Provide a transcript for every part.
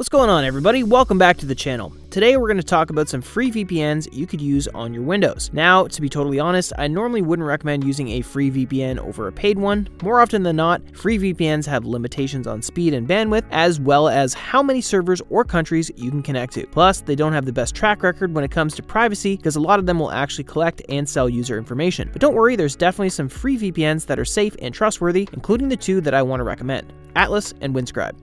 What's going on, everybody? Welcome back to the channel. Today we're going to talk about some free VPNs you could use on your Windows. Now, to be totally honest, I normally wouldn't recommend using a free VPN over a paid one. More often than not, free VPNs have limitations on speed and bandwidth, as well as how many servers or countries you can connect to. Plus, they don't have the best track record when it comes to privacy, because a lot of them will actually collect and sell user information. But don't worry, there's definitely some free VPNs that are safe and trustworthy, including the two that I want to recommend, Atlas and Windscribe.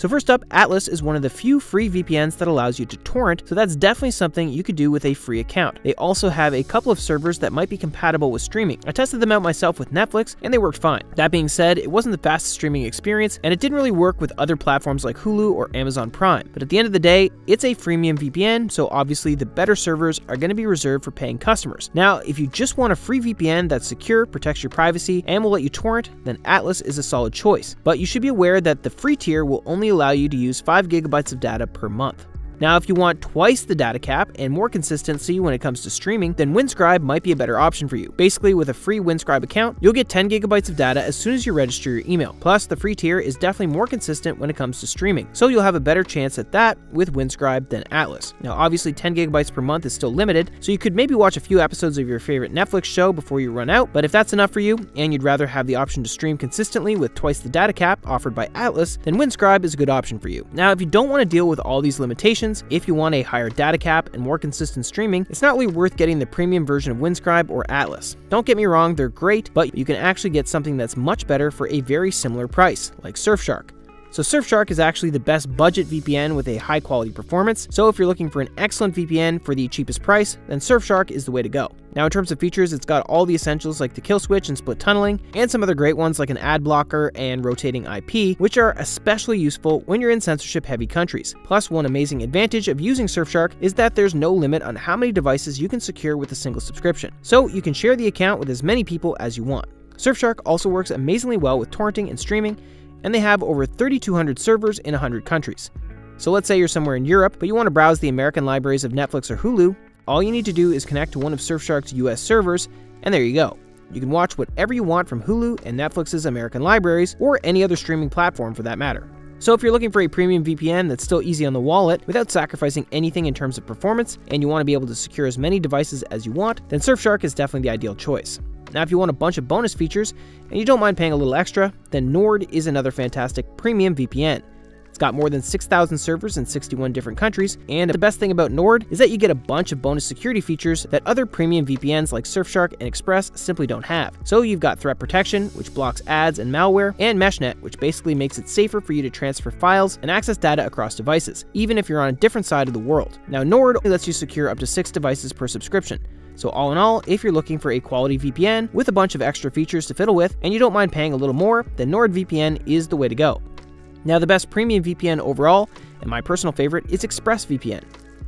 So first up, Atlas is one of the few free VPNs that allows you to torrent, so that's definitely something you could do with a free account. They also have a couple of servers that might be compatible with streaming. I tested them out myself with Netflix, and they worked fine. That being said, it wasn't the fastest streaming experience, and it didn't really work with other platforms like Hulu or Amazon Prime. But at the end of the day, it's a freemium VPN, so obviously the better servers are going to be reserved for paying customers. Now, if you just want a free VPN that's secure, protects your privacy, and will let you torrent, then Atlas is a solid choice. But you should be aware that the free tier will only allow you to use 5 GB of data per month. Now, if you want twice the data cap and more consistency when it comes to streaming, then Windscribe might be a better option for you. Basically, with a free Windscribe account, you'll get 10 GB of data as soon as you register your email. Plus, the free tier is definitely more consistent when it comes to streaming, so you'll have a better chance at that with Windscribe than Atlas. Now, obviously, 10 GB per month is still limited, so you could maybe watch a few episodes of your favorite Netflix show before you run out, but if that's enough for you and you'd rather have the option to stream consistently with twice the data cap offered by Atlas, then Windscribe is a good option for you. Now, if you don't want to deal with all these limitations, if you want a higher data cap and more consistent streaming, it's not really worth getting the premium version of Windscribe or Atlas. Don't get me wrong, they're great, but you can actually get something that's much better for a very similar price, like Surfshark. So Surfshark is actually the best budget VPN with a high quality performance, so if you're looking for an excellent VPN for the cheapest price, then Surfshark is the way to go. Now, in terms of features, it's got all the essentials like the kill switch and split tunneling, and some other great ones like an ad blocker and rotating IP, which are especially useful when you're in censorship-heavy countries. Plus, one amazing advantage of using Surfshark is that there's no limit on how many devices you can secure with a single subscription, so you can share the account with as many people as you want. Surfshark also works amazingly well with torrenting and streaming, and they have over 3,200 servers in 100 countries. So let's say you're somewhere in Europe, but you want to browse the American libraries of Netflix or Hulu, all you need to do is connect to one of Surfshark's US servers, and there you go. You can watch whatever you want from Hulu and Netflix's American libraries, or any other streaming platform for that matter. So if you're looking for a premium VPN that's still easy on the wallet without sacrificing anything in terms of performance, and you want to be able to secure as many devices as you want, then Surfshark is definitely the ideal choice. Now, if you want a bunch of bonus features and you don't mind paying a little extra, then Nord is another fantastic premium VPN. It's got more than 6,000 servers in 61 different countries, and the best thing about Nord is that you get a bunch of bonus security features that other premium VPNs like Surfshark and Express simply don't have. So you've got threat protection, which blocks ads and malware, and meshnet, which basically makes it safer for you to transfer files and access data across devices, even if you're on a different side of the world. Now, Nord lets you secure up to 6 devices per subscription. So all in all, if you're looking for a quality VPN with a bunch of extra features to fiddle with, and you don't mind paying a little more, then NordVPN is the way to go. Now, the best premium VPN overall, and my personal favorite, is ExpressVPN.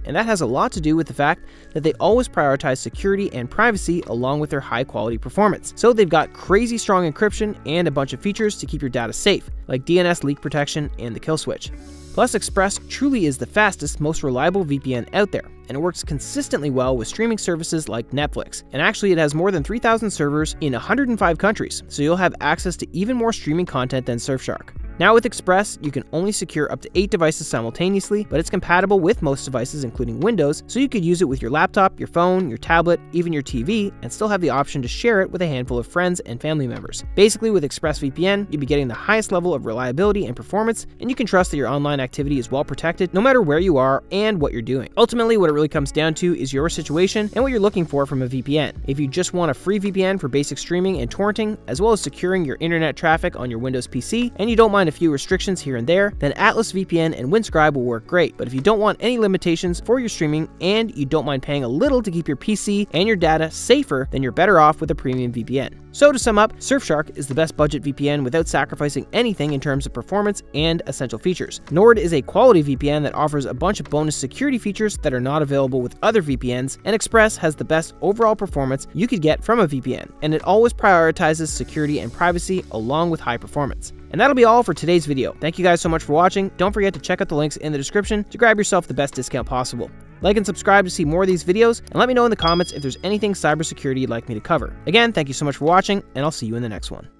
And that has a lot to do with the fact that they always prioritize security and privacy along with their high quality performance. So they've got crazy strong encryption and a bunch of features to keep your data safe, like DNS leak protection and the kill switch. Plus, Express truly is the fastest, most reliable VPN out there, and it works consistently well with streaming services like Netflix. And actually, it has more than 3,000 servers in 105 countries, so you'll have access to even more streaming content than Surfshark. Now, with Express, you can only secure up to 8 devices simultaneously, but it's compatible with most devices, including Windows, so you could use it with your laptop, your phone, your tablet, even your TV, and still have the option to share it with a handful of friends and family members. Basically, with ExpressVPN, you'll be getting the highest level of reliability and performance, and you can trust that your online activity is well protected no matter where you are and what you're doing. Ultimately, what it really comes down to is your situation and what you're looking for from a VPN. If you just want a free VPN for basic streaming and torrenting, as well as securing your internet traffic on your Windows PC, and you don't mind a few restrictions here and there, then Atlas VPN and Windscribe will work great. But if you don't want any limitations for your streaming and you don't mind paying a little to keep your PC and your data safer, then you're better off with a premium VPN. So to sum up, Surfshark is the best budget VPN without sacrificing anything in terms of performance and essential features. Nord is a quality VPN that offers a bunch of bonus security features that are not available with other VPNs, and Express has the best overall performance you could get from a VPN, and it always prioritizes security and privacy along with high performance. And that'll be all for today's video. Thank you guys so much for watching. Don't forget to check out the links in the description to grab yourself the best discount possible. Like and subscribe to see more of these videos, and let me know in the comments if there's anything cybersecurity you'd like me to cover. Again, thank you so much for watching, and I'll see you in the next one.